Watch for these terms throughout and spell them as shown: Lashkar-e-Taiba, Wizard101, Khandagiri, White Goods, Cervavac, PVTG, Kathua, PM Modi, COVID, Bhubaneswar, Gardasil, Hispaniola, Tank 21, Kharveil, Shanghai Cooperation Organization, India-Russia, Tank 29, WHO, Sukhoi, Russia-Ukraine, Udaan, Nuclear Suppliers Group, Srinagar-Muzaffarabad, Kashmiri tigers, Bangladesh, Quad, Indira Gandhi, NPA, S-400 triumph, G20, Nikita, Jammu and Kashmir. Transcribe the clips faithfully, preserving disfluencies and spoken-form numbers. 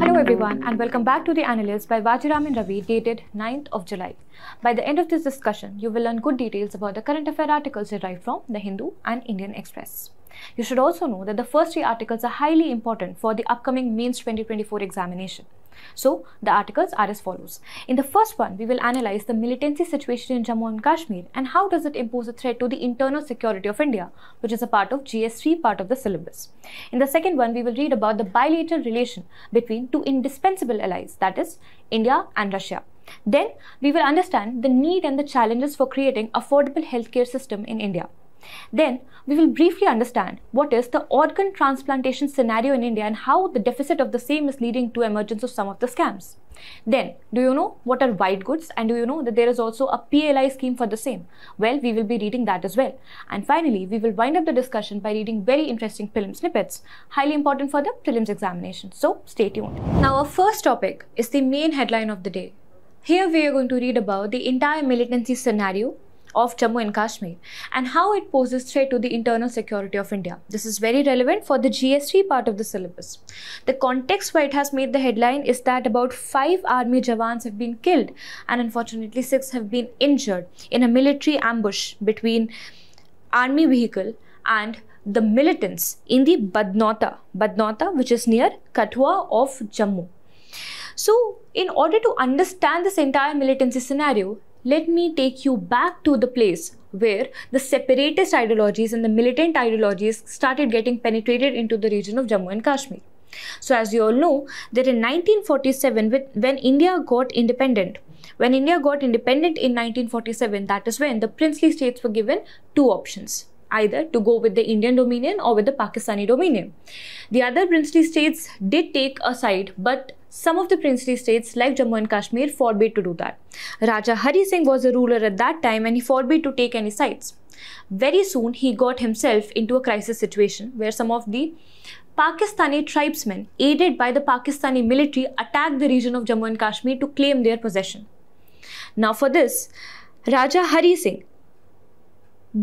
Hello everyone and welcome back to The Analyst by Vajiram and Ravi, dated ninth of July. By the end of this discussion, you will learn good details about the current affair articles derived from The Hindu and Indian Express. You should also know that the first three articles are highly important for the upcoming Mains twenty twenty-four examination. So, the articles are as follows. In the first one, we will analyze the militancy situation in Jammu and Kashmir and how does it impose a threat to the internal security of India, which is a part of G S three part of the syllabus. In the second one, we will read about the bilateral relation between two indispensable allies, that is, India and Russia. Then, we will understand the need and the challenges for creating affordable healthcare system in India. Then, we will briefly understand what is the organ transplantation scenario in India and how the deficit of the same is leading to emergence of some of the scams. Then, do you know what are white goods and do you know that there is also a P L I scheme for the same? Well, we will be reading that as well. And finally, we will wind up the discussion by reading very interesting prelim snippets, highly important for the prelims examination. So, stay tuned. Now, our first topic is the main headline of the day. Here, we are going to read about the entire militancy scenario of Jammu and Kashmir and how it poses threat to the internal security of India. This is very relevant for the G S three part of the syllabus. The context why it has made the headline is that about five army jawans have been killed and unfortunately six have been injured in a military ambush between army vehicle and the militants in the Badnauta, Badnauta which is near Kathua of Jammu. So, in order to understand this entire militancy scenario, let me take you back to the place where the separatist ideologies and the militant ideologies started getting penetrated into the region of Jammu and Kashmir. So as you all know, that in nineteen forty-seven, when India got independent, when India got independent in nineteen forty-seven, that is when the princely states were given two options, either to go with the Indian dominion or with the Pakistani dominion. The other princely states did take a side, but some of the princely states like Jammu and Kashmir forbade to do that. Raja Hari Singh was a ruler at that time and he forbade to take any sides. Very soon he got himself into a crisis situation where some of the Pakistani tribesmen aided by the Pakistani military attacked the region of Jammu and Kashmir to claim their possession. Now for this, Raja Hari Singh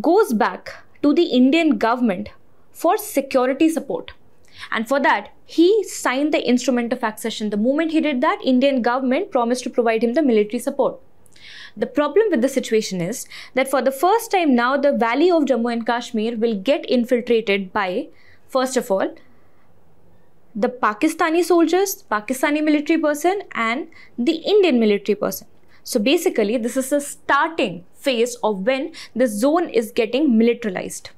goes back to the Indian government for security support. And for that, he signed the instrument of accession. The moment he did that, Indian government promised to provide him the military support. The problem with the situation is that for the first time now, the valley of Jammu and Kashmir will get infiltrated by, first of all, the Pakistani soldiers, Pakistani military person and the Indian military person. So basically, this is the starting phase of when the zone is getting militarized.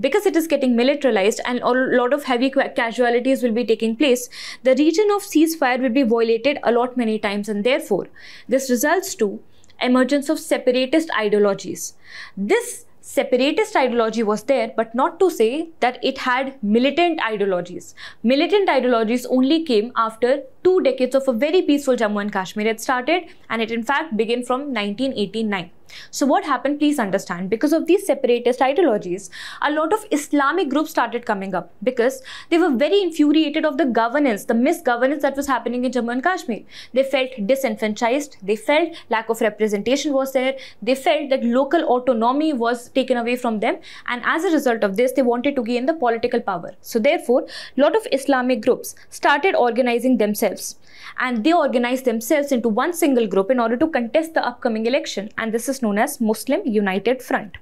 Because it is getting militarized and a lot of heavy casualties will be taking place, the region of ceasefire will be violated a lot many times and therefore, this results to emergence of separatist ideologies. This separatist ideology was there, but not to say that it had militant ideologies. Militant ideologies only came after two decades of a very peaceful Jammu and Kashmir. It started and it in fact began from nineteen eighty-nine. So what happened, please understand, because of these separatist ideologies, a lot of Islamic groups started coming up because they were very infuriated of the governance, the misgovernance that was happening in Jammu and Kashmir. They felt disenfranchised, they felt lack of representation was there, they felt that local autonomy was taken away from them and as a result of this, they wanted to gain the political power. So therefore, a lot of Islamic groups started organizing themselves and they organized themselves into one single group in order to contest the upcoming election, and this is known as Muslim United Front.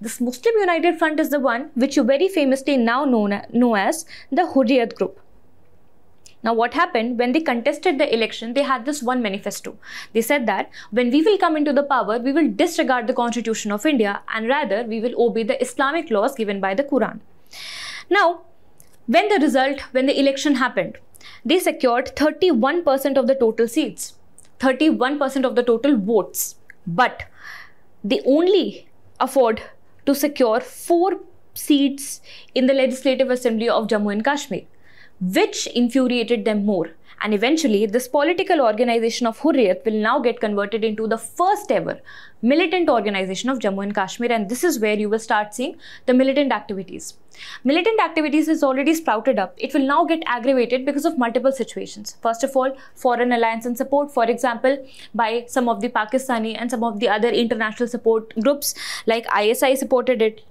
This Muslim United Front is the one which you very famously now know as the Hurriyat group. Now what happened when they contested the election, they had this one manifesto. They said that when we will come into the power, we will disregard the constitution of India and rather we will obey the Islamic laws given by the Quran. Now when the result, when the election happened, they secured thirty-one percent of the total seats, thirty-one percent of the total votes, but they only afford to secure four seats in the Legislative Assembly of Jammu and Kashmir, which infuriated them more. And eventually, this political organization of Hurriyat will now get converted into the first ever militant organization of Jammu and Kashmir. And this is where you will start seeing the militant activities. Militant activities is already sprouted up. It will now get aggravated because of multiple situations. First of all, foreign alliance and support, for example, by some of the Pakistani and some of the other international support groups like I S I supported it.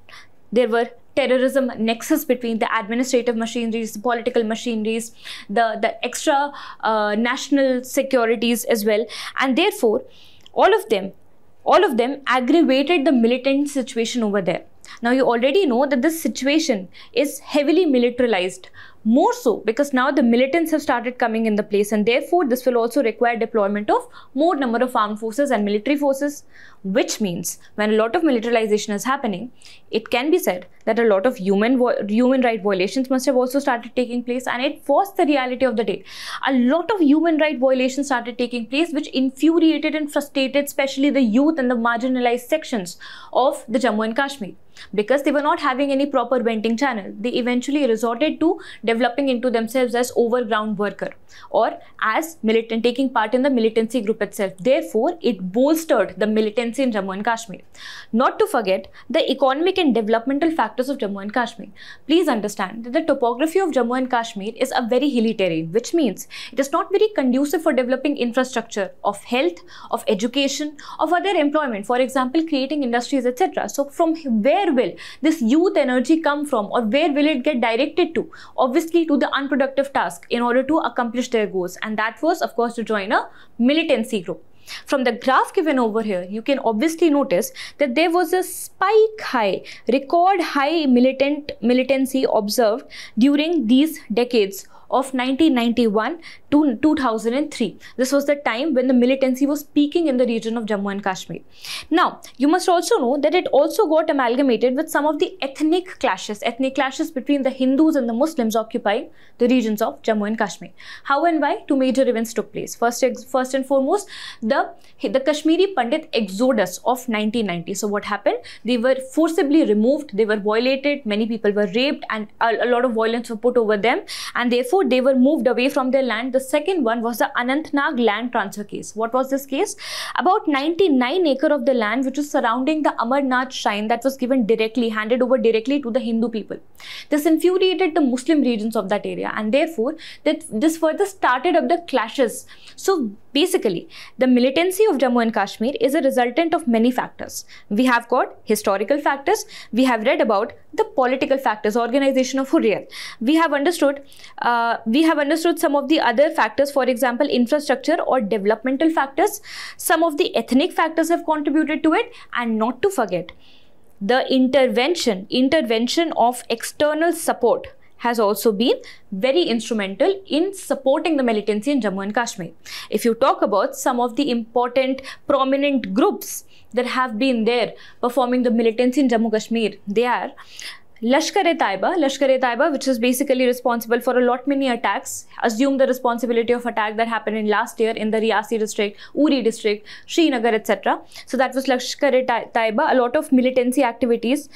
There were terrorism nexus between the administrative machineries, the political machineries, the, the extra uh, national securities as well. And therefore, all of them, all of them aggravated the militant situation over there. Now, you already know that this situation is heavily militarized, more so because now the militants have started coming in the place, and therefore this will also require deployment of more number of armed forces and military forces, which means when a lot of militarization is happening, it can be said that a lot of human human right violations must have also started taking place, and it was the reality of the day. A lot of human right violations started taking place, which infuriated and frustrated especially the youth and the marginalized sections of the Jammu and Kashmir. Because they were not having any proper venting channel, they eventually resorted to developing into themselves as overground worker or as militant, taking part in the militancy group itself. Therefore, it bolstered the militancy in Jammu and Kashmir. Not to forget the economic and developmental factors of Jammu and Kashmir. Please understand that the topography of Jammu and Kashmir is a very hilly terrain, which means it is not very conducive for developing infrastructure of health, of education, of other employment, for example, creating industries, et cetera. So from where Where will this youth energy come from, or where will it get directed to? Obviously to the unproductive task in order to accomplish their goals, and that was of course to join a militancy group. From the graph given over here, you can obviously notice that there was a spike high, record high militant militancy observed during these decades of nineteen ninety-one to two thousand three. This was the time when the militancy was peaking in the region of Jammu and Kashmir. Now, you must also know that it also got amalgamated with some of the ethnic clashes, ethnic clashes between the Hindus and the Muslims occupying the regions of Jammu and Kashmir. How and why? Two major events took place. First, first and foremost, the, the Kashmiri Pandit exodus of nineteen ninety. So what happened? They were forcibly removed, they were violated, many people were raped, and a, a lot of violence was put over them, and therefore they were moved away from their land. The second one was the Anantnag land transfer case. What was this case? About ninety-nine acres of the land which was surrounding the Amarnath shrine, that was given directly, handed over directly to the Hindu people. This infuriated the Muslim regions of that area, and therefore that this further started up the clashes. So basically, the militancy of Jammu and Kashmir is a resultant of many factors. We have got historical factors. We have read about the political factors, organization of Hurriyat. We have understood uh, Uh, we have understood some of the other factors, for example, infrastructure or developmental factors. Some of the ethnic factors have contributed to it, and not to forget the intervention, intervention of external support has also been very instrumental in supporting the militancy in Jammu and Kashmir. If you talk about some of the important prominent groups that have been there performing the militancy in Jammu and Kashmir, they are Lashkar-e-Taiba, Lashkar-e-Taiba, which is basically responsible for a lot many attacks. Assume the responsibility of attack that happened in last year in the Riyasi district, Uri district, Srinagar, et cetera. So that was Lashkar-e-Taiba. A lot of militancy activities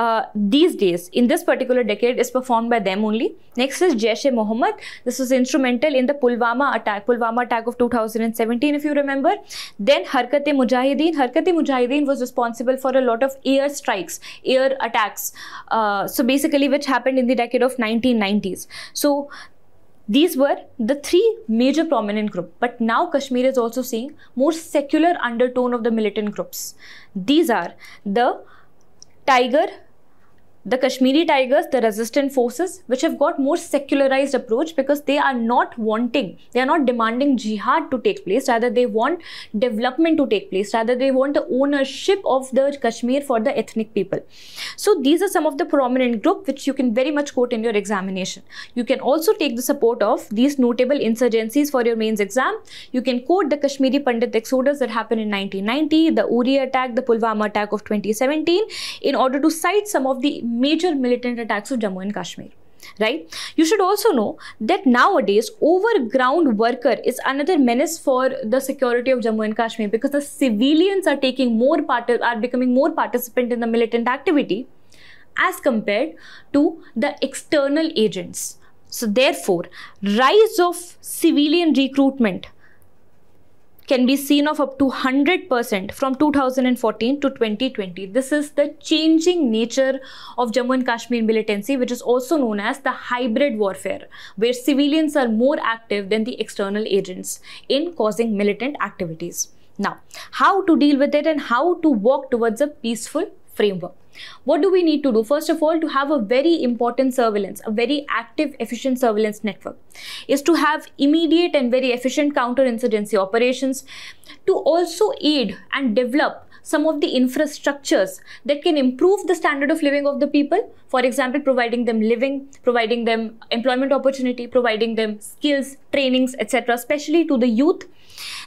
uh, these days, in this particular decade, is performed by them only. Next is Jaish-e-Mohammed. This was instrumental in the Pulwama attack, Pulwama attack of two thousand seventeen, if you remember. Then Harkat-e-Mujahideen. Harkat-e-Mujahideen was responsible for a lot of air strikes, air attacks. Uh, so basically, which happened in the decade of nineteen nineties. So these were the three major prominent groups. But now Kashmir is also seeing more secular undertone of the militant groups. These are the Tiger, the Kashmiri Tigers, the resistant forces, which have got more secularized approach, because they are not wanting, they are not demanding jihad to take place, rather they want development to take place, rather they want the ownership of the Kashmir for the ethnic people. So these are some of the prominent group which you can very much quote in your examination. You can also take the support of these notable insurgencies for your mains exam. You can quote the Kashmiri Pandit exodus that happened in nineteen ninety, the Uri attack, the Pulwama attack of twenty seventeen, in order to cite some of the major militant attacks of Jammu and Kashmir, right? You should also know that nowadays overground worker is another menace for the security of Jammu and Kashmir, because the civilians are taking more part, are becoming more participant in the militant activity as compared to the external agents. So therefore, rise of civilian recruitment can be seen of up to one hundred percent from two thousand fourteen to twenty twenty. This is the changing nature of Jammu and Kashmir militancy, which is also known as the hybrid warfare, where civilians are more active than the external agents in causing militant activities. Now, how to deal with it and how to work towards a peaceful framework. What do we need to do? First of all, to have a very important surveillance, a very active, efficient surveillance network, is to have immediate and very efficient counterinsurgency operations, to also aid and develop some of the infrastructures that can improve the standard of living of the people. For example, providing them living, providing them employment opportunity, providing them skills, trainings, et cetera, especially to the youth.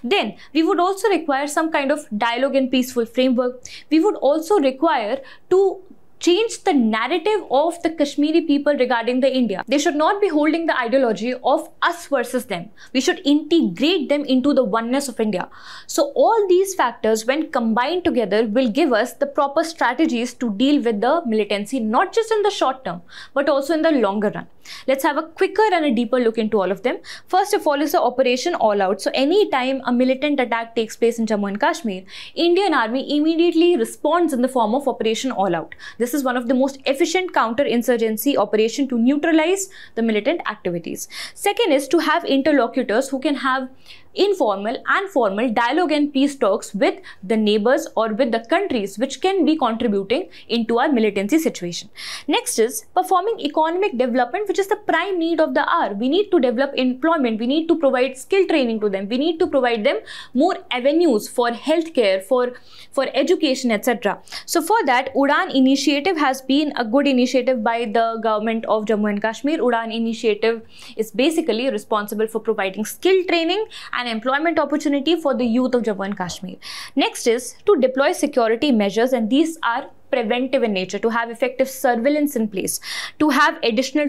Then we would also require some kind of dialogue and peaceful framework. We would also require to change the narrative of the Kashmiri people regarding the India. They should not be holding the ideology of us versus them. We should integrate them into the oneness of India. So all these factors, when combined together, will give us the proper strategies to deal with the militancy, not just in the short term, but also in the longer run. Let's have a quicker and a deeper look into all of them. First of all is the Operation All Out. So any time a militant attack takes place in Jammu and Kashmir, Indian Army immediately responds in the form of Operation All Out. This is one of the most efficient counter-insurgency operation to neutralize the militant activities. Second is to have interlocutors who can have informal and formal dialogue and peace talks with the neighbors or with the countries which can be contributing into our militancy situation. Next is performing economic development, which is the prime need of the hour. We need to develop employment, we need to provide skill training to them, we need to provide them more avenues for healthcare, for, for education, et cetera. So for that, Udaan initiative has been a good initiative by the government of Jammu and Kashmir. Udaan initiative is basically responsible for providing skill training and an employment opportunity for the youth of Jammu and Kashmir. Next is to deploy security measures, and these are preventive in nature, to have effective surveillance in place, to have additional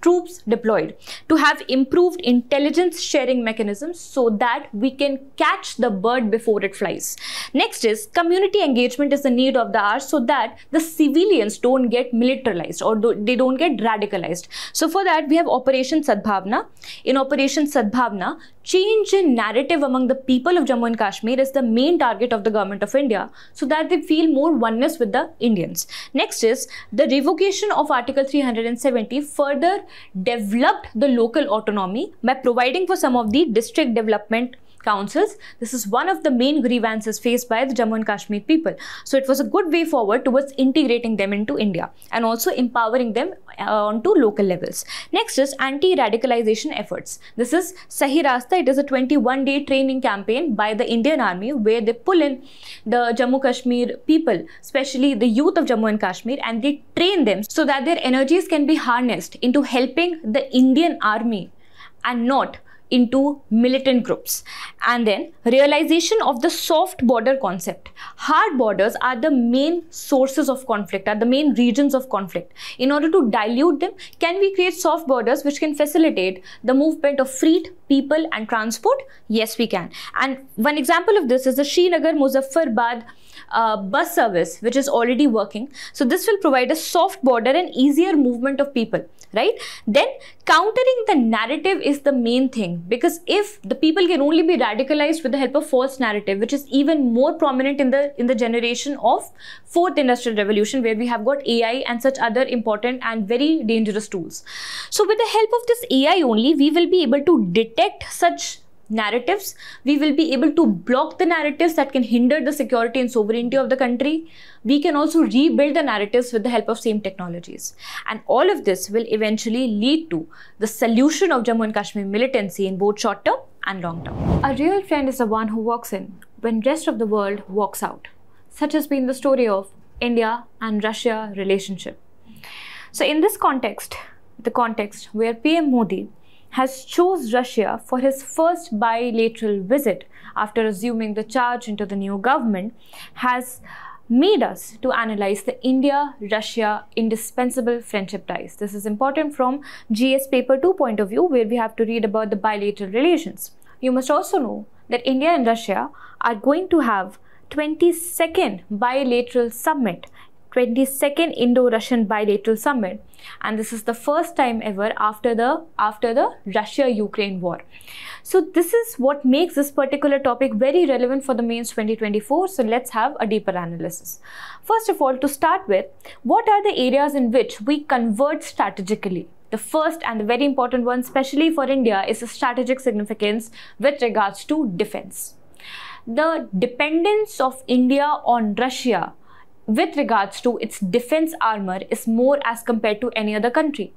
troops deployed, to have improved intelligence sharing mechanisms so that we can catch the bird before it flies. Next is community engagement is the need of the hour so that the civilians don't get militarized or do, they don't get radicalized. So for that we have Operation Sadbhavna. In Operation Sadbhavna, change in narrative among the people of Jammu and Kashmir is the main target of the government of India so that they feel more oneness with the Indians. Next is the revocation of Article three hundred seventy further developed the local autonomy by providing for some of the district development councils. This is one of the main grievances faced by the Jammu and Kashmir people. So it was a good way forward towards integrating them into India and also empowering them onto local levels. Next is anti-radicalization efforts. This is Sahi Rasta. It is a twenty-one day training campaign by the Indian Army where they pull in the Jammu Kashmir people, especially the youth of Jammu and Kashmir, and they train them so that their energies can be harnessed into helping the Indian Army and not into militant groups. And then realization of the soft border concept. Hard borders are the main sources of conflict, are the main regions of conflict. In order to dilute them, can we create soft borders which can facilitate the movement of freight, people and transport? Yes, we can. And one example of this is the Srinagar-Muzaffarabad uh, bus service, which is already working. So this will provide a soft border and easier movement of people, right? Then countering the narrative is the main thing, because if the people can only be radicalized with the help of false narrative, which is even more prominent in the in the generation of fourth industrial revolution, where we have got A I and such other important and very dangerous tools. So with the help of this A I only, we will be able to detect such narratives. We will be able to block the narratives that can hinder the security and sovereignty of the country. We can also rebuild the narratives with the help of same technologies. And all of this will eventually lead to the solution of Jammu and Kashmir militancy in both short term and long term. A real friend is the one who walks in when rest of the world walks out. Such has been the story of India and Russia relationship. So in this context, the context where P M Modi has chose Russia for his first bilateral visit after assuming the charge into the new government, has made us to analyze the India-Russia indispensable friendship ties. This is important from G S paper two point of view, where we have to read about the bilateral relations. You must also know that India and Russia are going to have twenty-second bilateral summit, twenty-second Indo-Russian bilateral summit, and this is the first time ever after the after the Russia-Ukraine war. So this is what makes this particular topic very relevant for the mains twenty twenty-four. So let's have a deeper analysis. First of all, to start with, what are the areas in which we converge strategically? The first and the very important one, especially for India, is the strategic significance with regards to defense. The dependence of India on Russia with regards to its defense armor is more as compared to any other country.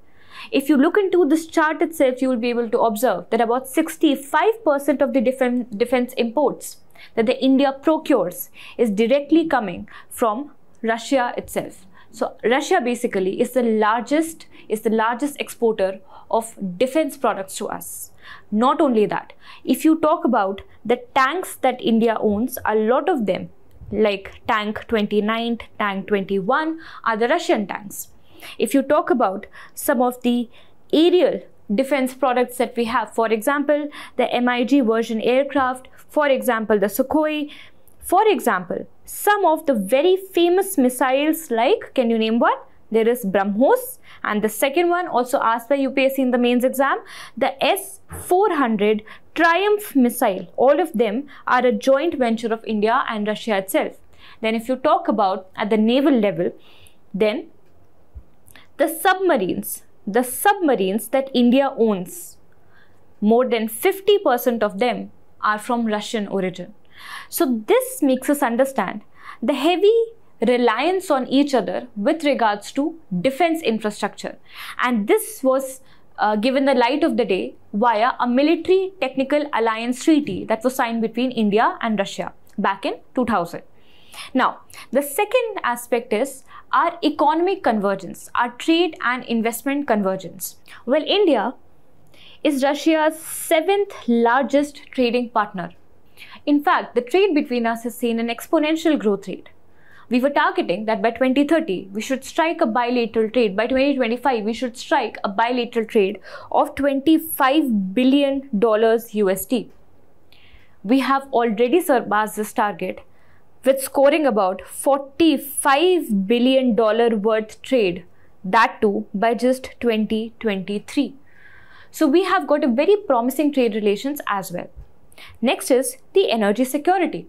If you look into this chart itself, you will be able to observe that about sixty-five percent of the defense, defense imports that the India procures is directly coming from Russia itself. So Russia basically is the largest, is the largest exporter of defense products to us. Not only that, if you talk about the tanks that India owns, a lot of them like tank twenty-nine, tank twenty-one are the Russian tanks. If you talk about some of the aerial defense products that we have, for example, the M I G version aircraft, for example, the Sukhoi, for example, some of the very famous missiles like, can you name one? There is BrahMos, and the second one also asked by U P S C in the mains exam, the S four hundred Triumph missile. All of them are a joint venture of India and Russia itself. Then if you talk about at the naval level, then the submarines, the submarines that India owns, more than fifty percent of them are from Russian origin. So this makes us understand the heavy reliance on each other with regards to defense infrastructure. And this was uh, given the light of the day via a military technical alliance treaty that was signed between India and Russia back in two thousand. Now, the second aspect is our economic convergence, our trade and investment convergence. Well, India is Russia's seventh largest trading partner. In fact, the trade between us has seen an exponential growth rate. We were targeting that by twenty thirty, we should strike a bilateral trade. By twenty twenty-five, we should strike a bilateral trade of twenty-five billion dollars U S D. We have already surpassed this target with scoring about forty-five billion dollars worth trade, that too by just twenty twenty-three. So we have got a very promising trade relations as well. Next is the energy security.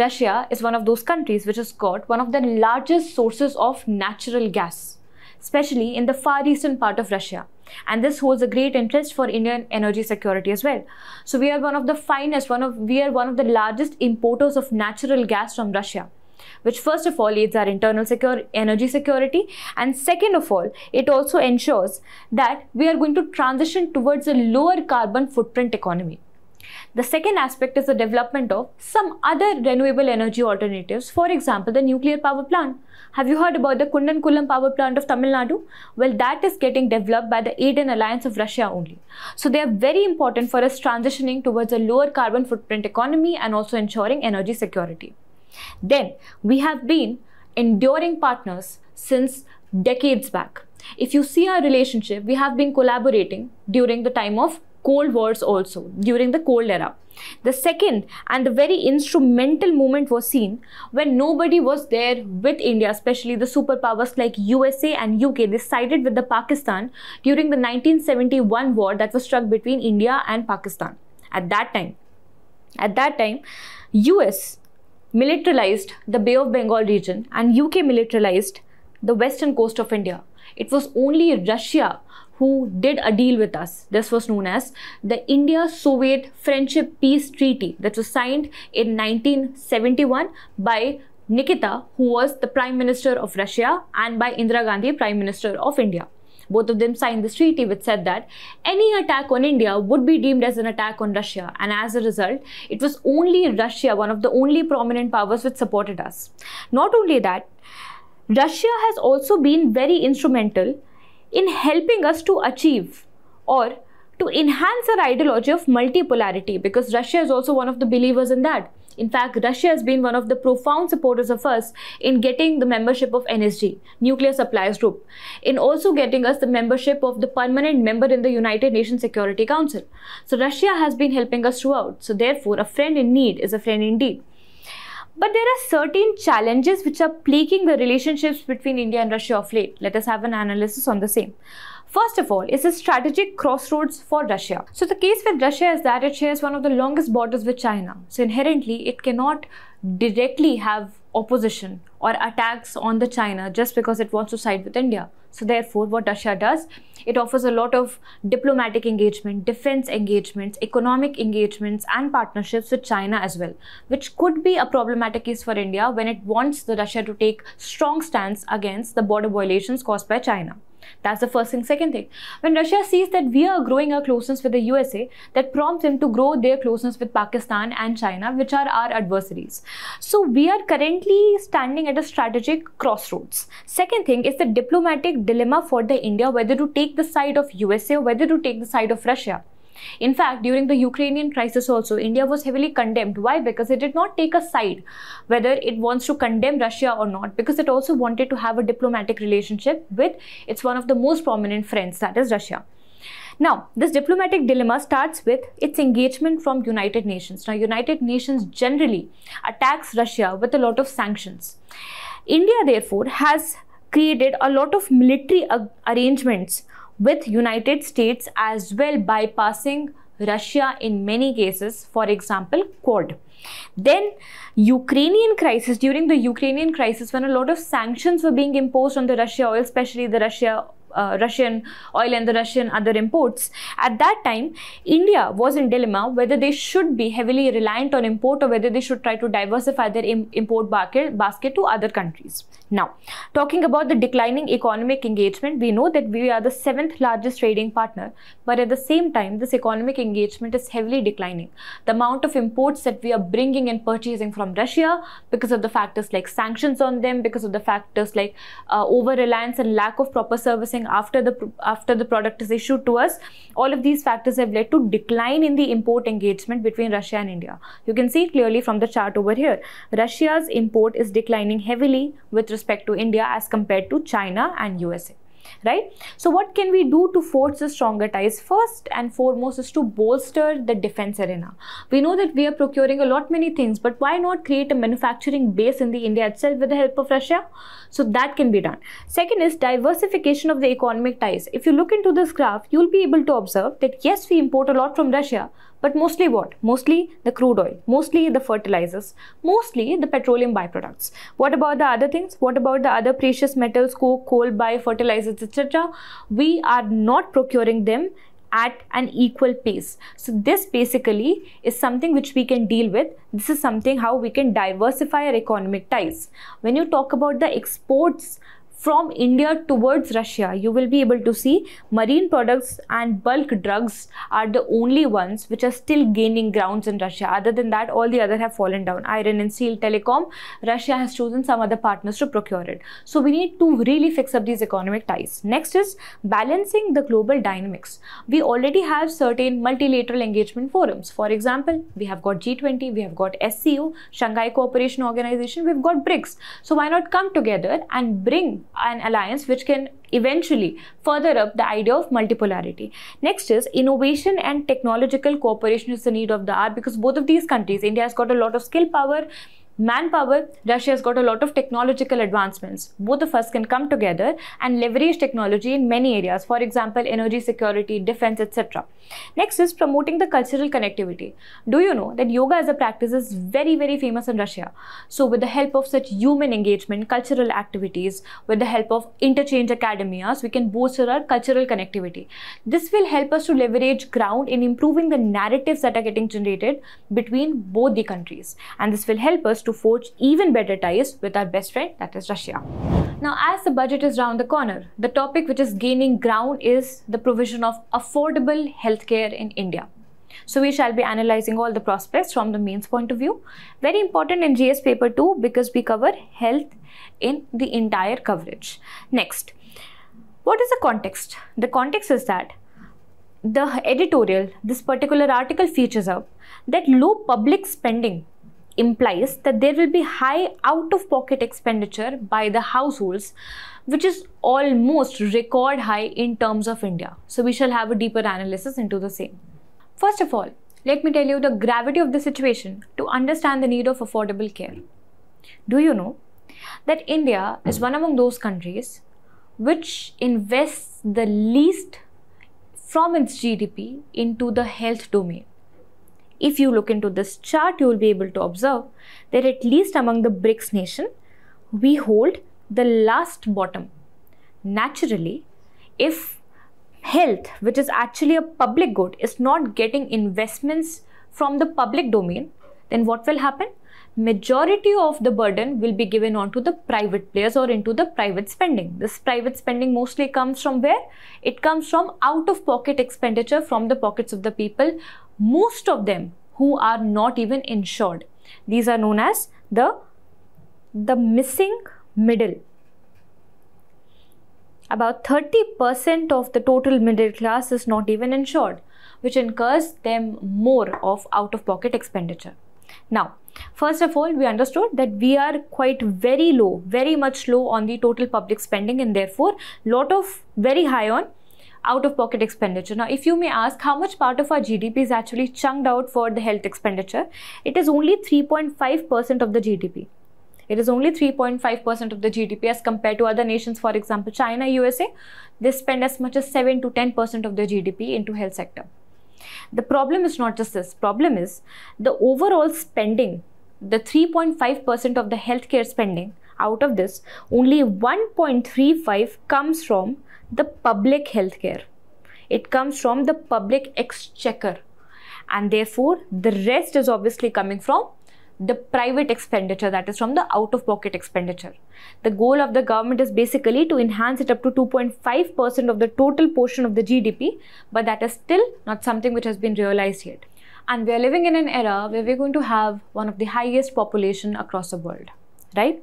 Russia is one of those countries which has got one of the largest sources of natural gas, especially in the far eastern part of Russia. And this holds a great interest for Indian energy security as well. So we are one of the finest, one of, we are one of the largest importers of natural gas from Russia, which first of all aids our internal secure, energy security. And second of all, it also ensures that we are going to transition towards a lower carbon footprint economy. The second aspect is the development of some other renewable energy alternatives, for example, the nuclear power plant. Have you heard about the Kundankulam power plant of Tamil Nadu? Well, that is getting developed by the aid and alliance of Russia only. So they are very important for us transitioning towards a lower carbon footprint economy and also ensuring energy security. Then we have been enduring partners since decades back. If you see our relationship, we have been collaborating during the time of Cold Wars also, during the Cold Era. The second and the very instrumental moment was seen when nobody was there with India, especially the superpowers like U S A and U K. They sided with the Pakistan during the nineteen seventy-one war that was struck between India and Pakistan. At that time, at that time, U S militarized the Bay of Bengal region and U K militarized the western coast of India. It was only Russia who did a deal with us. This was known as the India-Soviet Friendship Peace Treaty that was signed in nineteen seventy-one by Nikita, who was the Prime Minister of Russia, and by Indira Gandhi, Prime Minister of India. Both of them signed this treaty which said that any attack on India would be deemed as an attack on Russia, and as a result, it was only Russia, one of the only prominent powers, which supported us. Not only that, Russia has also been very instrumental in helping us to achieve or to enhance our ideology of multipolarity, because Russia is also one of the believers in that. In fact, Russia has been one of the profound supporters of us in getting the membership of N S G, Nuclear Suppliers Group, in also getting us the membership of the permanent member in the United Nations Security Council. So Russia has been helping us throughout. So therefore, a friend in need is a friend indeed. But there are certain challenges which are plaguing the relationships between India and Russia of late. Let us have an analysis on the same. First of all, it's a strategic crossroads for Russia. So the case with Russia is that it shares one of the longest borders with China. So inherently, it cannot directly have opposition or attacks on the China just because it wants to side with India. So therefore, what Russia does, it offers a lot of diplomatic engagement, defense engagements, economic engagements and partnerships with China as well, which could be a problematic case for India when it wants the Russia to take strong stance against the border violations caused by China. That's the first thing. Second thing, when Russia sees that we are growing our closeness with the U S A, that prompts them to grow their closeness with Pakistan and China, which are our adversaries. So we are currently standing at a strategic crossroads. Second thing is the diplomatic dilemma for the India, whether to take the side of U S A or whether to take the side of Russia. In fact, during the Ukrainian crisis also, India was heavily condemned. Why? Because it did not take a side, whether it wants to condemn Russia or not, because it also wanted to have a diplomatic relationship with its one of the most prominent friends, that is Russia. Now, this diplomatic dilemma starts with its engagement from United Nations. Now, United Nations generally attacks Russia with a lot of sanctions. India, therefore, has created a lot of military arrangements with United States as well, bypassing Russia in many cases, for example, Quad. Then Ukrainian crisis, during the Ukrainian crisis, when a lot of sanctions were being imposed on the Russia oil, especially the Russia, uh, Russian oil and the Russian other imports, at that time, India was in dilemma whether they should be heavily reliant on import or whether they should try to diversify their im import basket, basket to other countries. Now, talking about the declining economic engagement, we know that we are the seventh largest trading partner, but at the same time, this economic engagement is heavily declining. The amount of imports that we are bringing and purchasing from Russia, because of the factors like sanctions on them, because of the factors like uh, over-reliance and lack of proper servicing after the, after the product is issued to us, all of these factors have led to decline in the import engagement between Russia and India. You can see it clearly from the chart over here. Russia's import is declining heavily with respect respect to India as compared to China and U S A, right? So what can we do to forge the stronger ties? First and foremost is to bolster the defense arena. We know that we are procuring a lot many things, but why not create a manufacturing base in the India itself with the help of Russia? So that can be done. Second is diversification of the economic ties. If you look into this graph, you'll be able to observe that yes, we import a lot from Russia, but mostly what? Mostly the crude oil, mostly the fertilizers, mostly the petroleum byproducts. What about the other things? What about the other precious metals, coal, coal by fertilizers, et cetera? We are not procuring them at an equal pace. So this basically is something which we can deal with. This is something how we can diversify our economic ties. When you talk about the exports from India towards Russia, you will be able to see marine products and bulk drugs are the only ones which are still gaining grounds in Russia. Other than that, all the other have fallen down. Iron and steel, telecom, Russia has chosen some other partners to procure it. So we need to really fix up these economic ties. Next is balancing the global dynamics. We already have certain multilateral engagement forums. For example, we have got G twenty, we have got S C O, Shanghai Cooperation Organization, we've got BRICS. So why not come together and bring an alliance which can eventually further up the idea of multipolarity. Next is innovation and technological cooperation is the need of the hour, because both of these countries, India has got a lot of skill power, manpower, Russia has got a lot of technological advancements. Both of us can come together and leverage technology in many areas, for example, energy security, defense, et cetera. Next is promoting the cultural connectivity. Do you know that yoga as a practice is very, very famous in Russia? So with the help of such human engagement, cultural activities, with the help of interchange academias, we can bolster our cultural connectivity. This will help us to leverage ground in improving the narratives that are getting generated between both the countries. And this will help us to forge even better ties with our best friend, that is Russia. Now, as the budget is round the corner, the topic which is gaining ground is the provision of affordable healthcare in India. So we shall be analyzing all the prospects from the mains point of view. Very important in G S paper two, because we cover health in the entire coverage. Next, what is the context? The context is that the editorial, this particular article features up that low public spending implies that there will be high out-of-pocket expenditure by the households, which is almost record high in terms of India. So we shall have a deeper analysis into the same. First of all, let me tell you the gravity of the situation to understand the need of affordable care. Do you know that India is one among those countries which invests the least from its G D P into the health domain? If you look into this chart, you will be able to observe that at least among the BRICS nation, we hold the last bottom. naturally, if health, which is actually a public good, is not getting investments from the public domain, then what will happen? Majority of the burden will be given on to the private players or into the private spending. This private spending mostly comes from where? It comes from out-of-pocket expenditure from the pockets of the people, most of them who are not even insured. These are known as the, the missing middle. About thirty percent of the total middle class is not even insured, which incurs them more of out-of-pocket expenditure. Now, first of all, we understood that we are quite very low, very much low on the total public spending, and therefore lot of very high on out-of-pocket expenditure. Now, if you may ask how much part of our G D P is actually chunked out for the health expenditure, it is only three point five percent of the G D P. It is only three point five percent of the G D P as compared to other nations, for example, China, U S A, they spend as much as seven to ten percent of the G D P into health sector. The problem is not just this, problem is the overall spending, the three point five percent of the healthcare spending, out of this, only one point three five comes from the public healthcare. It comes from the public exchequer, and therefore the rest is obviously coming from the private expenditure, that is from the out-of-pocket expenditure. The goal of the government is basically to enhance it up to two point five percent of the total portion of the G D P, but that is still not something which has been realized yet. And we are living in an era where we're going to have one of the highest population across the world, right?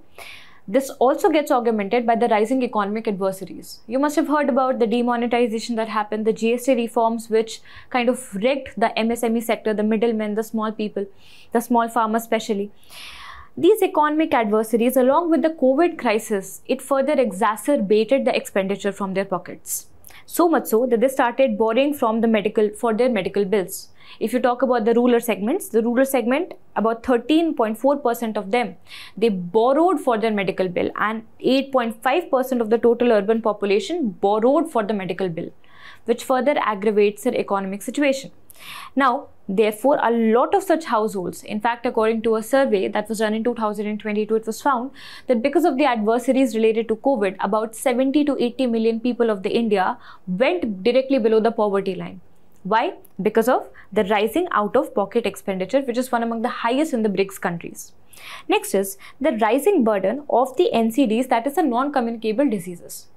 This also gets augmented by the rising economic adversaries. You must have heard about the demonetization that happened, the G S T reforms, which kind of wrecked the M S M E sector, the middlemen, the small people, the small farmers especially. These economic adversaries, along with the COVID crisis, it further exacerbated the expenditure from their pockets. So much so that they started borrowing from the medical for their medical bills. If you talk about the rural segments, the rural segment, about thirteen point four percent of them, they borrowed for their medical bill, and eight point five percent of the total urban population borrowed for the medical bill, which further aggravates their economic situation. Now, therefore, a lot of such households, in fact, according to a survey that was done in two thousand twenty-two, it was found that because of the adversaries related to COVID, about seventy to eighty million people of the India went directly below the poverty line. Why? Because of the rising out-of-pocket expenditure, which is one among the highest in the BRICS countries. Next is the rising burden of the N C Ds, that is the non-communicable diseases.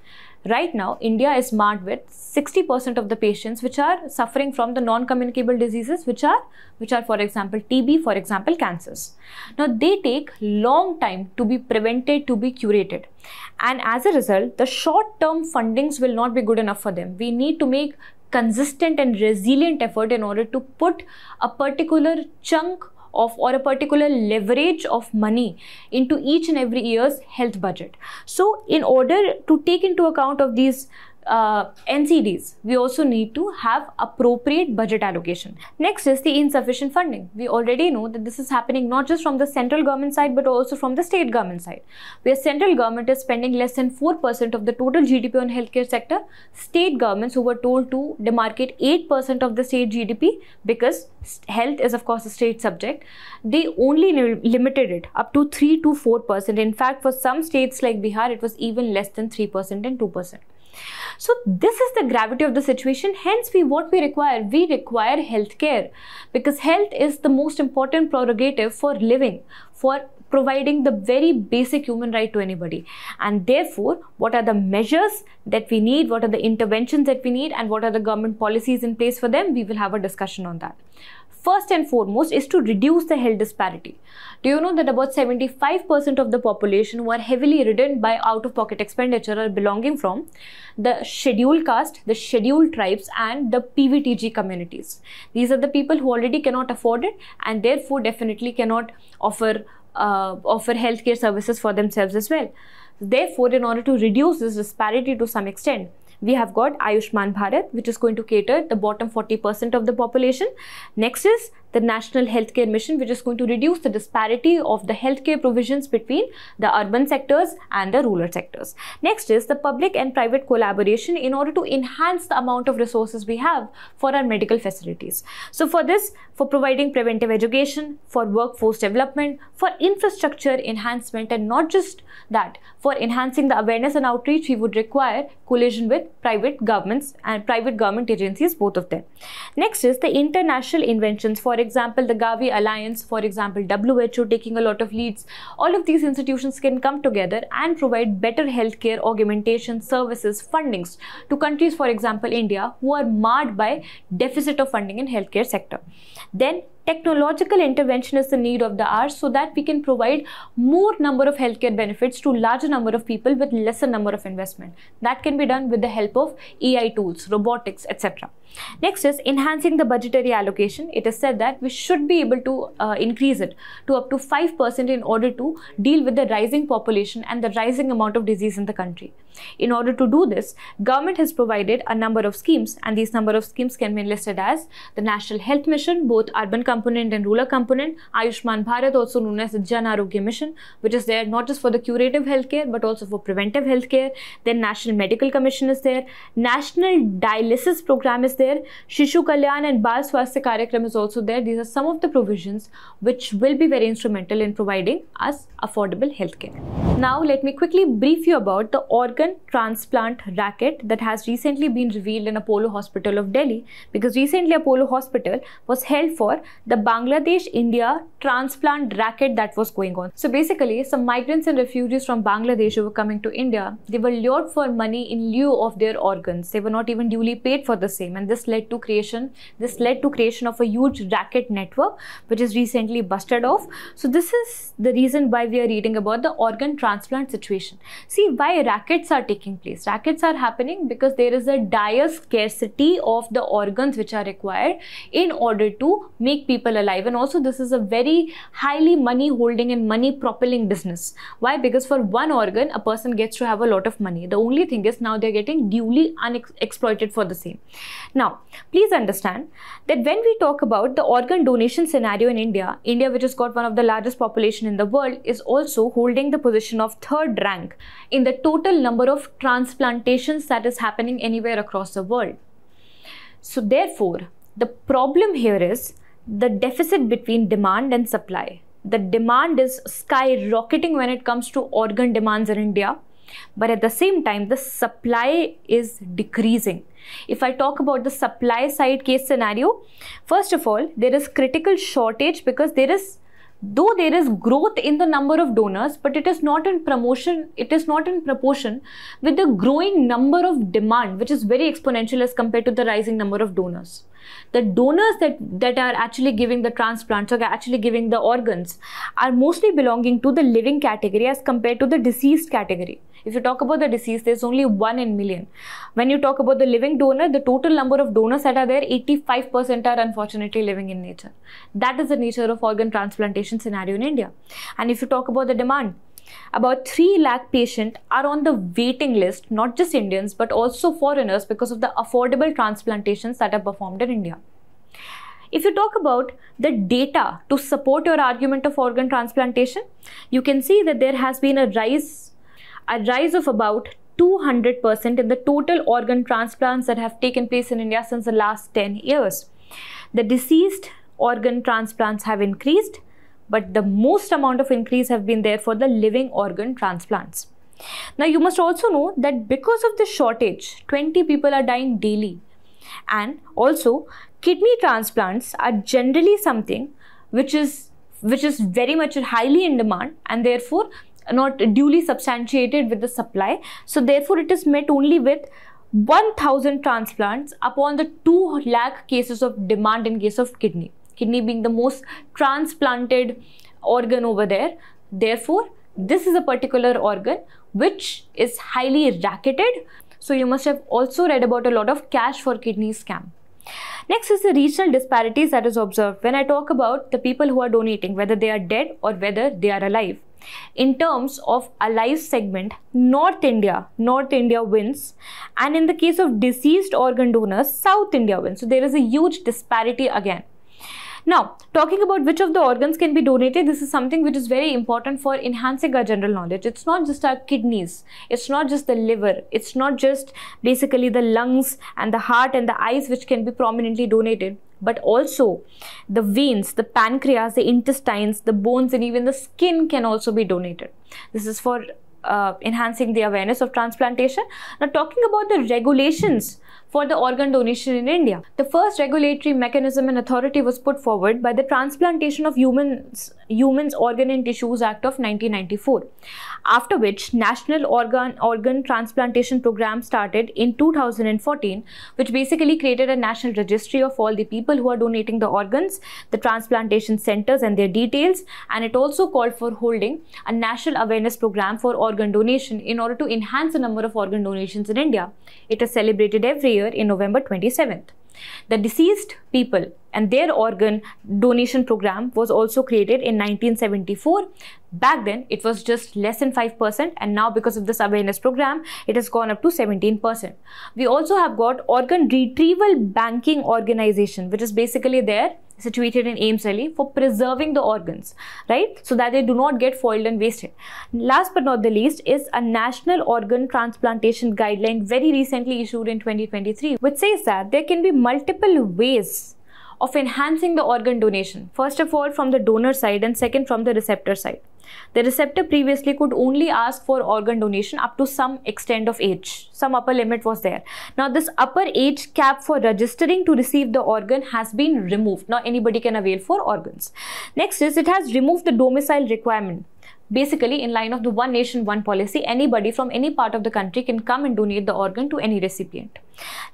Right now, India is marked with sixty percent of the patients which are suffering from the non-communicable diseases, which are, which are, for example, T B, for example, cancers. Now, they take long time to be prevented, to be curated. And as a result, the short-term fundings will not be good enough for them. We need to make consistent and resilient effort in order to put a particular chunk of or a particular leverage of money into each and every year's health budget. So in order to take into account of these uh, N C Ds, we also need to have appropriate budget allocation. Next is the insufficient funding. We already know that this is happening not just from the central government side, but also from the state government side, where central government is spending less than four percent of the total G D P on healthcare sector. State governments, who were told to demarcate eight percent of the state G D P, because health is of course a state subject, they only limited it up to three to four percent. In fact, for some states like Bihar, it was even less than three percent and two percent. So this is the gravity of the situation. Hence, we what we require, we require healthcare, because health is the most important prerogative for living, for providing the very basic human right to anybody. And therefore, what are the measures that we need, what are the interventions that we need, and what are the government policies in place for them? We will have a discussion on that. First and foremost is to reduce the health disparity. Do you know that about seventy-five percent of the population who are heavily ridden by out-of-pocket expenditure are belonging from the scheduled caste, the scheduled tribes, and the P V T G communities? These are the people who already cannot afford it, and therefore definitely cannot offer, uh, offer healthcare services for themselves as well. Therefore, in order to reduce this disparity to some extent, we have got Ayushman Bharat, which is going to cater the bottom forty percent of the population. Next is the National Healthcare Mission, which is going to reduce the disparity of the healthcare provisions between the urban sectors and the rural sectors. Next is the public and private collaboration in order to enhance the amount of resources we have for our medical facilities. So for this, for providing preventive education, for workforce development, for infrastructure enhancement, and not just that, for enhancing the awareness and outreach, we would require coalition with private governments and private government agencies, both of them. Next is the international inventions, for example, the Gavi Alliance, for example, W H O taking a lot of leads. All of these institutions can come together and provide better healthcare, augmentation, services, fundings to countries, for example, India, who are marred by deficit of funding in healthcare sector. Then technological intervention is the need of the hour so that we can provide more number of healthcare benefits to larger number of people with lesser number of investment. That can be done with the help of A I tools, robotics, et cetera. Next is enhancing the budgetary allocation. It is said that we should be able to uh, increase it to up to five percent in order to deal with the rising population and the rising amount of disease in the country. In order to do this, government has provided a number of schemes, and these number of schemes can be listed as the National Health Mission, both urban component and rural component, Ayushman Bharat, also known as the Jan Arogya Mission, which is there not just for the curative healthcare but also for preventive healthcare. Then National Medical Commission is there, National Dialysis Program is there, There. Shishu Kalyan and Bal Swasthya Karyakram is also there. These are some of the provisions which will be very instrumental in providing us affordable healthcare. Now, let me quickly brief you about the organ transplant racket that has recently been revealed in Apollo Hospital of Delhi, because recently Apollo Hospital was held for the Bangladesh-India transplant racket that was going on. So basically, some migrants and refugees from Bangladesh who were coming to India, they were lured for money in lieu of their organs. They were not even duly paid for the same, and This led to creation, this led to creation of a huge racket network, which is recently busted off. So this is the reason why we are reading about the organ transplant situation. See why rackets are taking place. Rackets are happening because there is a dire scarcity of the organs which are required in order to make people alive. And also this is a very highly money holding and money propelling business. Why? Because for one organ, a person gets to have a lot of money. The only thing is now they're getting duly exploited for the same. Now, Now, please understand that when we talk about the organ donation scenario in India, India, which has got one of the largest population in the world, is also holding the position of third rank in the total number of transplantations that is happening anywhere across the world. So therefore, the problem here is the deficit between demand and supply. The demand is skyrocketing when it comes to organ demands in India, but at the same time, the supply is decreasing. If I talk about the supply side case scenario, first of all, there is critical shortage because there is, though there is growth in the number of donors, but it is not in promotion, it is not in proportion with the growing number of demand, which is very exponential as compared to the rising number of donors. The donors that, that are actually giving the transplants or actually giving the organs are mostly belonging to the living category as compared to the deceased category. If you talk about the deceased, there's only one in million. When you talk about the living donor, the total number of donors that are there, eighty-five percent are unfortunately living in nature. That is the nature of organ transplantation scenario in India. And if you talk about the demand, about three lakh patients are on the waiting list, not just Indians, but also foreigners, because of the affordable transplantations that are performed in India. If you talk about the data to support your argument of organ transplantation, you can see that there has been a rise, a rise of about two hundred percent in the total organ transplants that have taken place in India since the last ten years. The deceased organ transplants have increased, but the most amount of increase have been there for the living organ transplants. Now, you must also know that because of the shortage, twenty people are dying daily. And also, kidney transplants are generally something which is, which is very much highly in demand, and therefore not duly substantiated with the supply. So therefore, it is met only with one thousand transplants upon the two lakh cases of demand in case of kidney. Kidney being the most transplanted organ over there. Therefore, this is a particular organ which is highly racketed. So you must have also read about a lot of cash for kidney scam. Next is the regional disparities that is observed when I talk about the people who are donating, whether they are dead or whether they are alive. In terms of alive segment, North India, North India wins, and in the case of deceased organ donors, South India wins. So there is a huge disparity again. Now, talking about which of the organs can be donated, this is something which is very important for enhancing our general knowledge. It's not just our kidneys, it's not just the liver, it's not just basically the lungs and the heart and the eyes which can be prominently donated, but also the veins, the pancreas, the intestines, the bones, and even the skin can also be donated. This is for Uh, enhancing the awareness of transplantation. Now, talking about the regulations for the organ donation in India. The first regulatory mechanism and authority was put forward by the Transplantation of Humans, Humans Organ and Tissues Act of nineteen ninety-four, after which National Organ, Organ Transplantation Program started in two thousand fourteen, which basically created a national registry of all the people who are donating the organs, the transplantation centers and their details, and it also called for holding a national awareness program for organ organ donation in order to enhance the number of organ donations in India. It is celebrated every year in November twenty-seventh. The deceased people and their organ donation program was also created in nineteen seventy-four. Back then, it was just less than five percent, and now because of this awareness program, it has gone up to seventeen percent. We also have got Organ Retrieval Banking Organization, which is basically there, situated in Ames Alley, for preserving the organs, right, so that they do not get foiled and wasted. Last but not the least is a National Organ Transplantation Guideline, very recently issued in twenty twenty-three, which says that there can be multiple ways of enhancing the organ donation. First of all, from the donor side, and second from the receptor side. The receptor previously could only ask for organ donation up to some extent of age. Some upper limit was there. Now, this upper age cap for registering to receive the organ has been removed. Now, anybody can avail for organs. Next is, it has removed the domicile requirement. Basically, in line of the One Nation, One Policy, anybody from any part of the country can come and donate the organ to any recipient.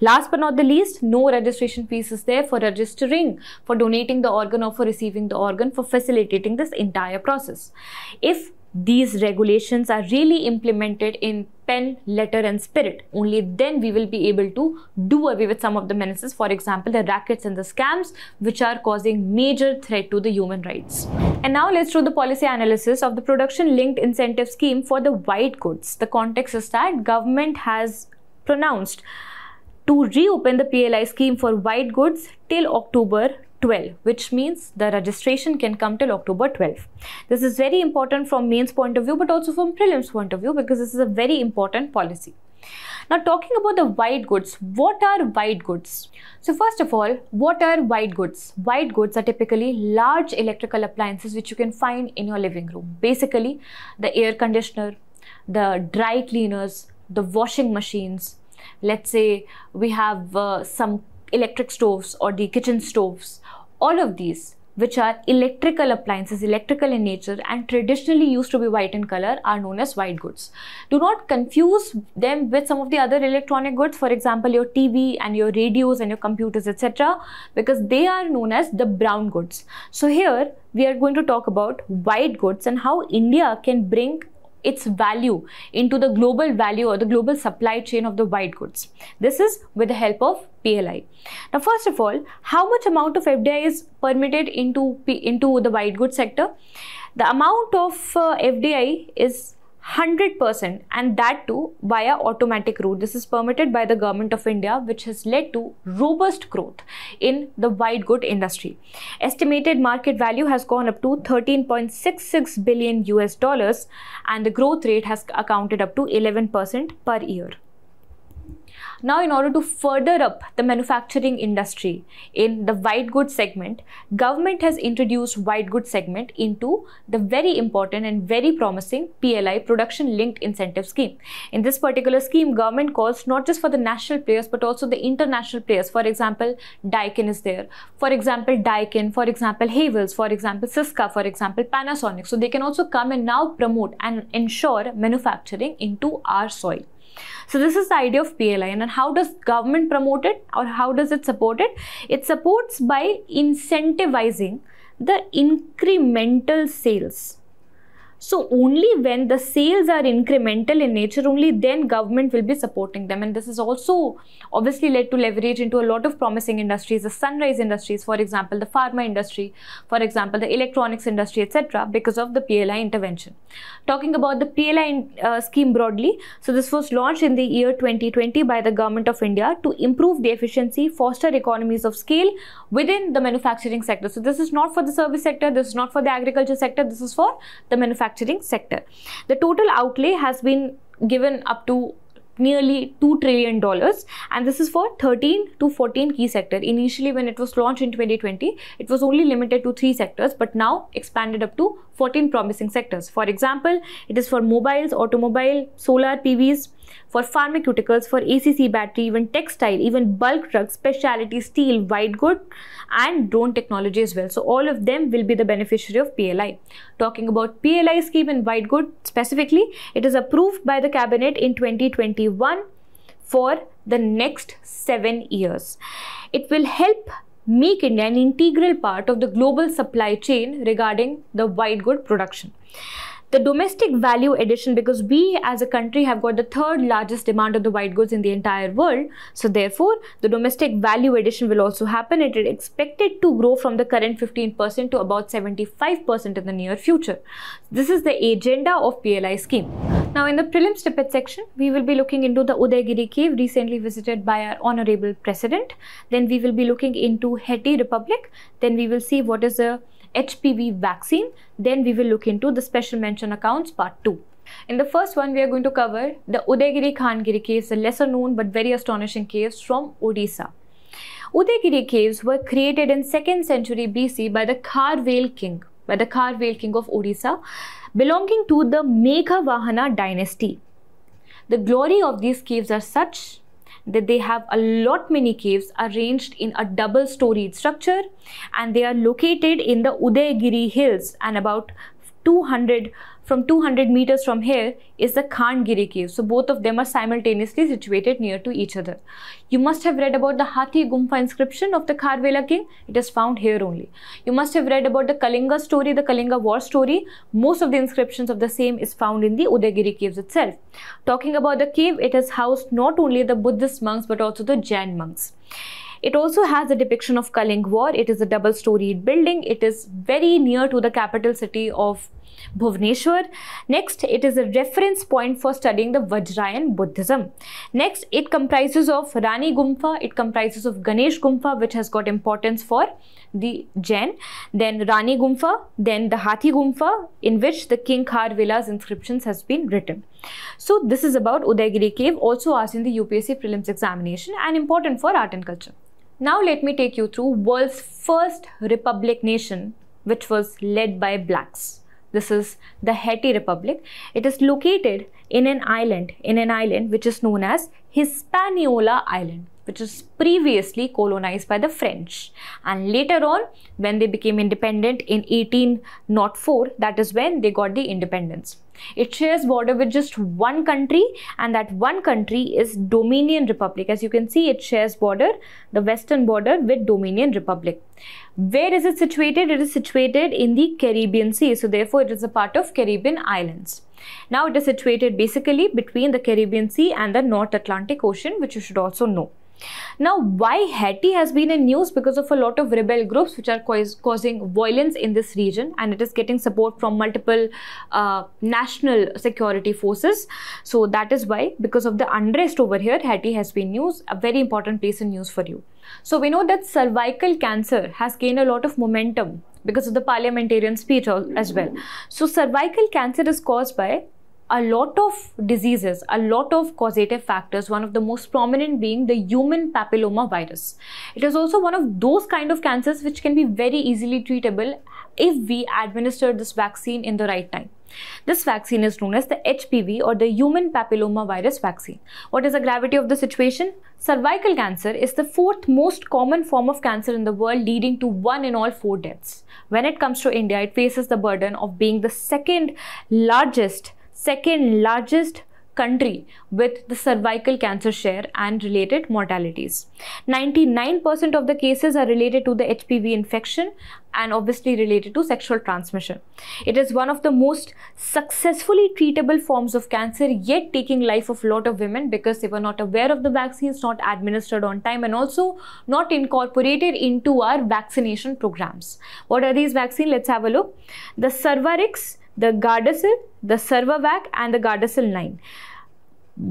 Last but not the least, no registration fees is there for registering, for donating the organ or for receiving the organ, for facilitating this entire process. If these regulations are really implemented in pen, letter and spirit, only then we will be able to do away with some of the menaces, for example, the rackets and the scams, which are causing major threat to the human rights. And now let's do the policy analysis of the production linked incentive scheme for the white goods. The context is that government has pronounced to reopen the P L I scheme for white goods till October twelfth, which means the registration can come till October twelfth. This is very important from mains point of view, but also from prelims point of view, because this is a very important policy. Now, talking about the white goods, what are white goods? So first of all, what are white goods? White goods are typically large electrical appliances which you can find in your living room. Basically, the air conditioner, the dry cleaners, the washing machines. Let's say we have uh, some electric stoves or the kitchen stoves, all of these which are electrical appliances, electrical in nature and traditionally used to be white in color, are known as white goods. Do not confuse them with some of the other electronic goods, for example, your T V and your radios and your computers, et cetera, because they are known as the brown goods. So here we are going to talk about white goods and how India can bring its value into the global value or the global supply chain of the white goods. This is with the help of P L I. Now, first of all, how much amount of F D I is permitted into, into the white goods sector? The amount of uh, F D I is one hundred percent, and that too via automatic route. This is permitted by the government of India, which has led to robust growth in the white good industry. Estimated market value has gone up to thirteen point six six billion U S dollars, and the growth rate has accounted up to eleven percent per year. Now, in order to further up the manufacturing industry in the white goods segment, government has introduced white goods segment into the very important and very promising P L I, Production Linked Incentive Scheme. In this particular scheme, government calls not just for the national players, but also the international players. For example, Daikin is there. For example, Daikin, for example, Havells, for example, Siska, for example, Panasonic. So they can also come and now promote and ensure manufacturing into our soil. So this is the idea of P L I, and how does government promote it or how does it support it? It supports by incentivizing the incremental sales So only when the sales are incremental in nature, only then government will be supporting them. And this is also obviously led to leverage into a lot of promising industries, the sunrise industries, for example, the pharma industry, for example, the electronics industry, et cetera, because of the P L I intervention. Talking about the P L I uh, scheme broadly, so this was launched in the year twenty twenty by the Government of India to improve the efficiency, foster economies of scale within the manufacturing sector. So this is not for the service sector, this is not for the agriculture sector, this is for the manufacturing sector. The total outlay has been given up to nearly two trillion dollars, and this is for thirteen to fourteen key sectors. Initially, when it was launched in twenty twenty, it was only limited to three sectors, but now expanded up to fourteen promising sectors. For example, it is for mobiles, automobile, solar P Vs, for pharmaceuticals, for A C C battery, even textile, even bulk drugs, specialty steel, white good, and drone technology as well. So all of them will be the beneficiary of P L I. Talking about P L I scheme in white good specifically, it is approved by the cabinet in twenty twenty-one for the next seven years. It will help make India an integral part of the global supply chain regarding the white good production. The domestic value addition, because we as a country have got the third largest demand of the white goods in the entire world. So therefore, the domestic value addition will also happen. It is expected to grow from the current fifteen percent to about seventy-five percent in the near future. This is the agenda of P L I scheme. Now in the prelim snippet section, we will be looking into the Udayagiri cave recently visited by our Honorable President. Then we will be looking into Haiti Republic. Then we will see what is the H P V vaccine. Then we will look into the special mention accounts part two. In the first one, we are going to cover the Udayagiri Khandagiri caves, the lesser known but very astonishing caves from Odisha. Udayagiri caves were created in second century B C by the Kharveil king, by the Kharveil king of Odisha, belonging to the Meghavahana dynasty. The glory of these caves are such that they have a lot many caves arranged in a double storied structure, and they are located in the Udayagiri hills, and about two hundred from two hundred meters from here is the Khandagiri cave. So both of them are simultaneously situated near to each other. You must have read about the Hathi Gumpha inscription of the Kharveila king. It is found here only. You must have read about the Kalinga story, the Kalinga war story. Most of the inscriptions of the same is found in the Udayagiri caves itself. Talking about the cave, it has housed not only the Buddhist monks but also the Jain monks. It also has a depiction of Kalinga war. It is a double-storied building. It is very near to the capital city of Bhubaneswar. Next, it is a reference point for studying the Vajrayan Buddhism. Next, it comprises of Rani Gumpha. It comprises of Ganesh Gumpha, which has got importance for the Jain. Then Rani Gumpha, then the Hathi Gumpha, in which the King Kharvela's inscriptions has been written. So this is about Udayagiri cave, also asked in the U P S C prelims examination and important for art and culture. Now let me take you through world's first republic nation, which was led by blacks. This is the Haiti Republic. It is located in an island, in an island which is known as Hispaniola Island, which was previously colonized by the French. And later on, when they became independent in eighteen oh four, that is when they got the independence. It shares border with just one country, and that one country is Dominion Republic. As you can see, it shares border, the western border, with Dominion Republic. Where is it situated? It is situated in the Caribbean Sea. So therefore, it is a part of Caribbean islands. Now it is situated basically between the Caribbean Sea and the North Atlantic Ocean, which you should also know. Now, why Haiti has been in news? Because of a lot of rebel groups which are causing violence in this region, and it is getting support from multiple uh, national security forces. So that is why, because of the unrest over here, Haiti has been news, a very important place in news for you. So we know that cervical cancer has gained a lot of momentum because of the parliamentarian speech as well. So cervical cancer is caused by a lot of diseases, a lot of causative factors, one of the most prominent being the human papilloma virus. It is also one of those kind of cancers which can be very easily treatable if we administer this vaccine in the right time. This vaccine is known as the H P V, or the human papilloma virus vaccine. What is the gravity of the situation? Cervical cancer is the fourth most common form of cancer in the world, leading to one in all four deaths. When it comes to India, it faces the burden of being the second largest Second largest country with the cervical cancer share and related mortalities. ninety-nine percent of the cases are related to the H P V infection and obviously related to sexual transmission. It is one of the most successfully treatable forms of cancer, yet taking life of a lot of women because they were not aware of the vaccines, not administered on time, and also not incorporated into our vaccination programs. What are these vaccines? Let's have a look. The Cervarix, the Gardasil, the Cervavac and the Gardasil nine.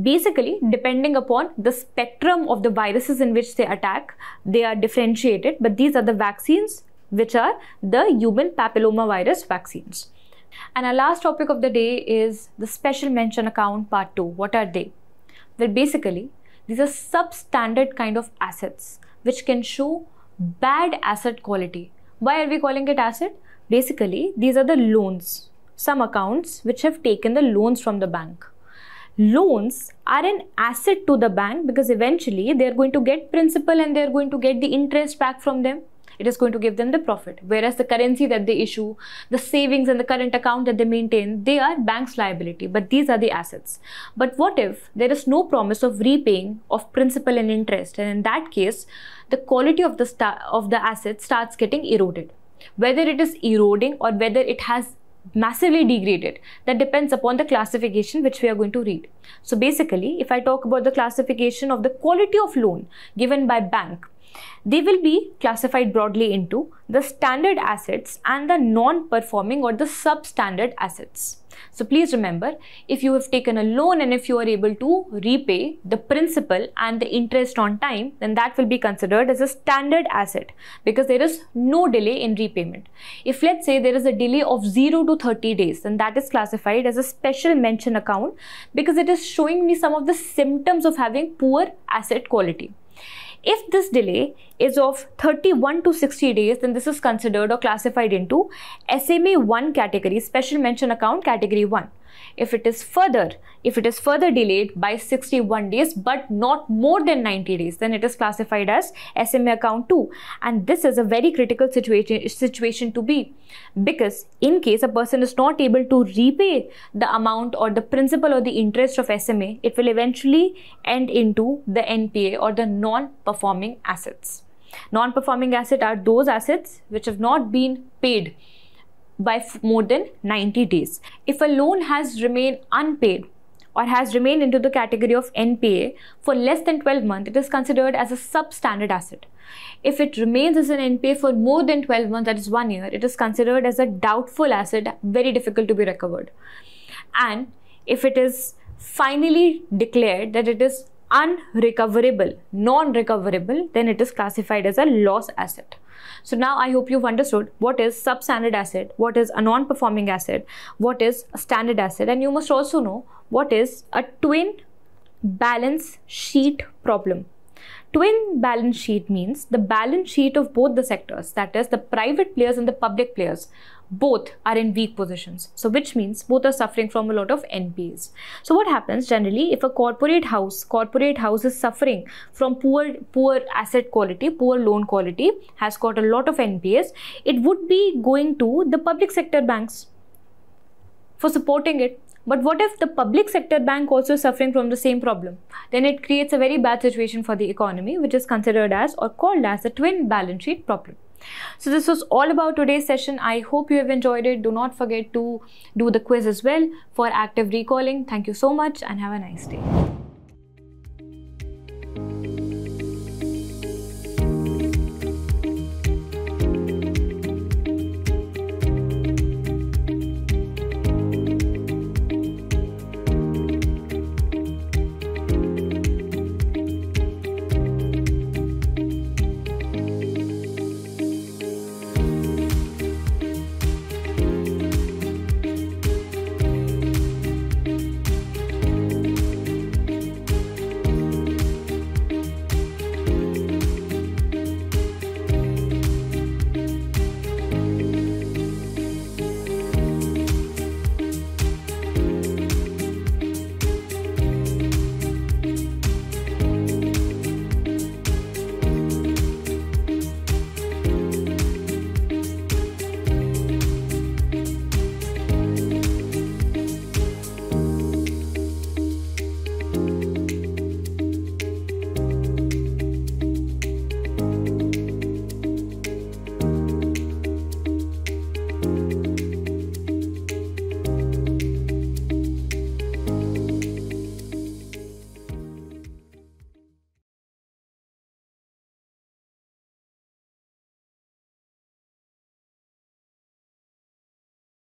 Basically, depending upon the spectrum of the viruses in which they attack, they are differentiated, but these are the vaccines which are the human papillomavirus vaccines. And our last topic of the day is the special mention account part two. What are they? Well, basically, these are substandard kind of assets which can show bad asset quality. Why are we calling it asset? Basically, these are the loans. Some accounts which have taken the loans from the bank. Loans are an asset to the bank because eventually they are going to get principal and they are going to get the interest back from them. It is going to give them the profit. Whereas the currency that they issue, the savings and the current account that they maintain, they are bank's liability, but these are the assets. But what if there is no promise of repaying of principal and interest? And in that case, the quality of the, star of the asset starts getting eroded. Whether it is eroding or whether it has massively degraded, that depends upon the classification which we are going to read. So basically, if I talk about the classification of the quality of loan given by bank, they will be classified broadly into the standard assets and the non-performing or the substandard assets. So please remember, if you have taken a loan and if you are able to repay the principal and the interest on time, then that will be considered as a standard asset because there is no delay in repayment. If let's say there is a delay of zero to thirty days, then that is classified as a special mention account because it is showing me some of the symptoms of having poor asset quality. If this delay is of thirty-one to sixty days, then this is considered or classified into S M A one category, special mention account category one. If it is further, if it is further delayed by sixty-one days, but not more than ninety days, then it is classified as S M A account two. And this is a very critical situation, situation to be, because in case a person is not able to repay the amount or the principal or the interest of S M A, it will eventually end into the N P A or the non-performing assets. Non-performing assets are those assets which have not been paid by more than ninety days. If a loan has remained unpaid or has remained into the category of N P A for less than twelve months, it is considered as a substandard asset. If it remains as an N P A for more than twelve months, that is one year, it is considered as a doubtful asset, very difficult to be recovered. And if it is finally declared that it is unrecoverable, non-recoverable, then it is classified as a loss asset. So now I hope you've understood what is substandard asset, what is a non-performing asset, what is a standard asset, and you must also know what is a twin balance sheet problem. Twin balance sheet means the balance sheet of both the sectors, that is the private players and the public players, both are in weak positions. So which means both are suffering from a lot of N P As. So what happens generally if a corporate house, corporate house is suffering from poor, poor asset quality, poor loan quality, has got a lot of N P As, it would be going to the public sector banks for supporting it. But what if the public sector bank also is suffering from the same problem? Then it creates a very bad situation for the economy, which is considered as or called as the twin balance sheet problem. So this was all about today's session. I hope you have enjoyed it. Do not forget to do the quiz as well for active recalling. Thank you so much and have a nice day.